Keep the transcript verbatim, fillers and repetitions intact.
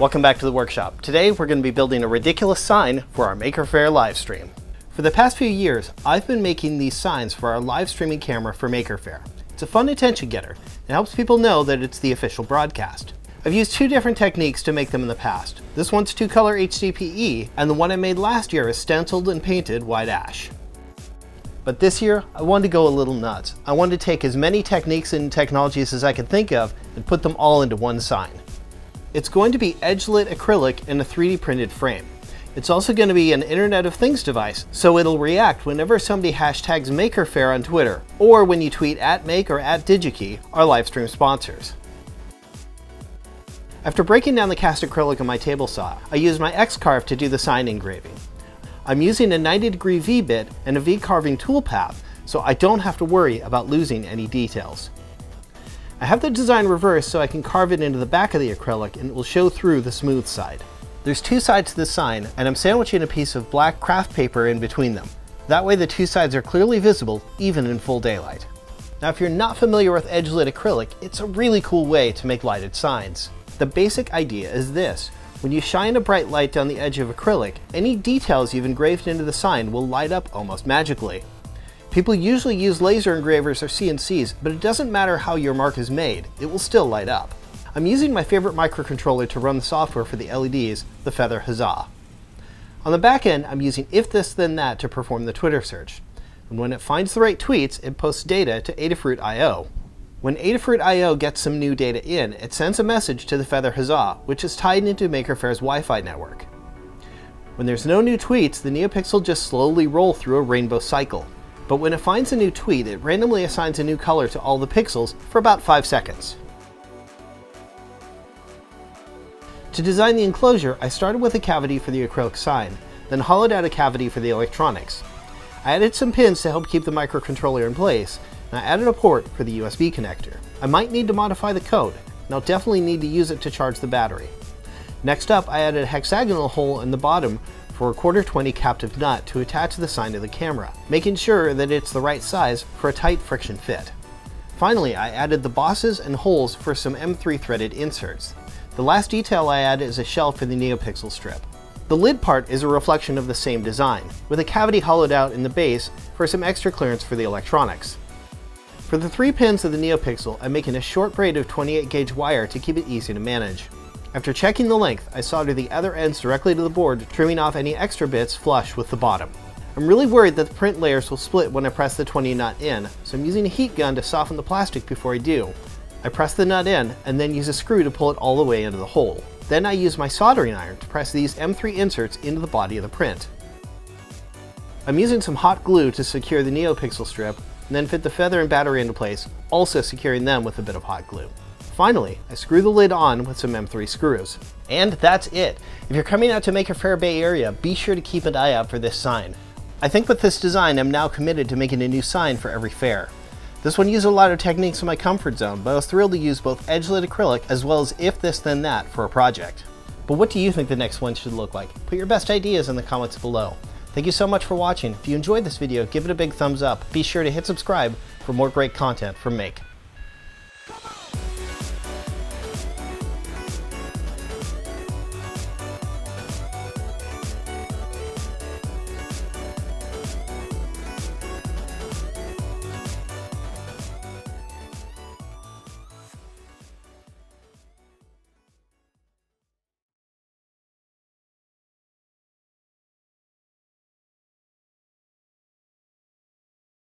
Welcome back to the workshop. Today we're going to be building a ridiculous sign for our Maker Faire live stream. For the past few years, I've been making these signs for our live streaming camera for Maker Faire. It's a fun attention getter and helps people know that it's the official broadcast. I've used two different techniques to make them in the past. This one's two color H D P E, and the one I made last year is stenciled and painted white ash. But this year, I wanted to go a little nuts. I wanted to take as many techniques and technologies as I could think of and put them all into one sign. It's going to be edge-lit acrylic in a three D printed frame. It's also going to be an Internet of Things device, so it'll react whenever somebody hashtags Maker Faire on Twitter, or when you tweet at Make or at Digikey, our live stream sponsors. After breaking down the cast acrylic on my table saw, I used my X-Carve to do the sign engraving. I'm using a ninety degree V-bit and a V-carving toolpath, so I don't have to worry about losing any details. I have the design reversed so I can carve it into the back of the acrylic and it will show through the smooth side. There's two sides to the sign, and I'm sandwiching a piece of black craft paper in between them. That way the two sides are clearly visible, even in full daylight. Now if you're not familiar with edge-lit acrylic, it's a really cool way to make lighted signs. The basic idea is this. When you shine a bright light down the edge of acrylic, any details you've engraved into the sign will light up almost magically. People usually use laser engravers or C N Cs, but it doesn't matter how your mark is made, it will still light up. I'm using my favorite microcontroller to run the software for the L E Ds, the Feather Huzzah. On the back end, I'm using If This Then That to perform the Twitter search. And when it finds the right tweets, it posts data to Adafruit I O. When Adafruit I O gets some new data in, it sends a message to the Feather Huzzah, which is tied into Maker Faire's Wi-Fi network. When there's no new tweets, the NeoPixel just slowly rolls through a rainbow cycle. But when it finds a new tweet, it randomly assigns a new color to all the pixels for about five seconds. To design the enclosure, I started with a cavity for the acrylic sign, then hollowed out a cavity for the electronics. I added some pins to help keep the microcontroller in place, and I added a port for the U S B connector. I might need to modify the code, and I'll definitely need to use it to charge the battery. Next up, I added a hexagonal hole in the bottom for a quarter twenty captive nut to attach the sign to the camera, making sure that it's the right size for a tight friction fit. Finally, I added the bosses and holes for some M three threaded inserts. The last detail I added is a shell for the NeoPixel strip. The lid part is a reflection of the same design, with a cavity hollowed out in the base for some extra clearance for the electronics. For the three pins of the NeoPixel, I'm making a short braid of twenty-eight gauge wire to keep it easy to manage. After checking the length, I soldered the other ends directly to the board, trimming off any extra bits flush with the bottom. I'm really worried that the print layers will split when I press the twenty nut in, so I'm using a heat gun to soften the plastic before I do. I press the nut in, and then use a screw to pull it all the way into the hole. Then I use my soldering iron to press these M three inserts into the body of the print. I'm using some hot glue to secure the NeoPixel strip, and then fit the feather and battery into place, also securing them with a bit of hot glue. Finally, I screw the lid on with some M three screws. And that's it! If you're coming out to Maker Faire Bay Area, be sure to keep an eye out for this sign. I think with this design, I'm now committed to making a new sign for every fair. This one used a lot of techniques in my comfort zone, but I was thrilled to use both edge-lit acrylic as well as If This Then That for a project. But what do you think the next one should look like? Put your best ideas in the comments below. Thank you so much for watching. If you enjoyed this video, give it a big thumbs up. Be sure to hit subscribe for more great content from Make.